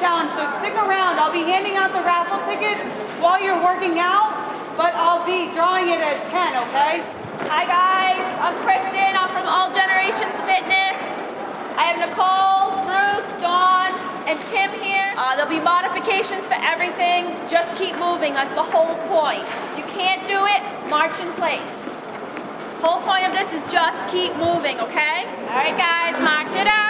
Challenge, so stick around. I'll be handing out the raffle tickets while you're working out, but I'll be drawing it at 10, okay? Hi guys, I'm Kristen. I'm from All Generations Fitness. I have Nicole, Ruth, Dawn, and Kim here. There'll be modifications for everything. Just keep moving, that's the whole point. If you can't do it, march in place. Whole point of this is just keep moving, okay? All right guys, march it out.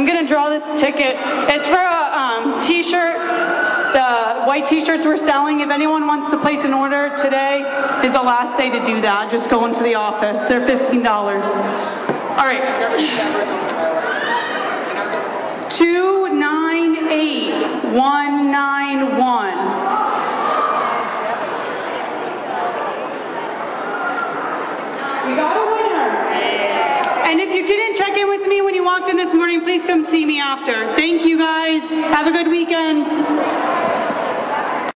I'm gonna draw this ticket. It's for a t-shirt. The white t-shirts we're selling. If anyone wants to place an order, today is the last day to do that. Just go into the office. They're $15. All right. 298191. We got a winner. And if you didn't check in with me when you walked in this morning, please come see me after. Thank you guys. Have a good weekend.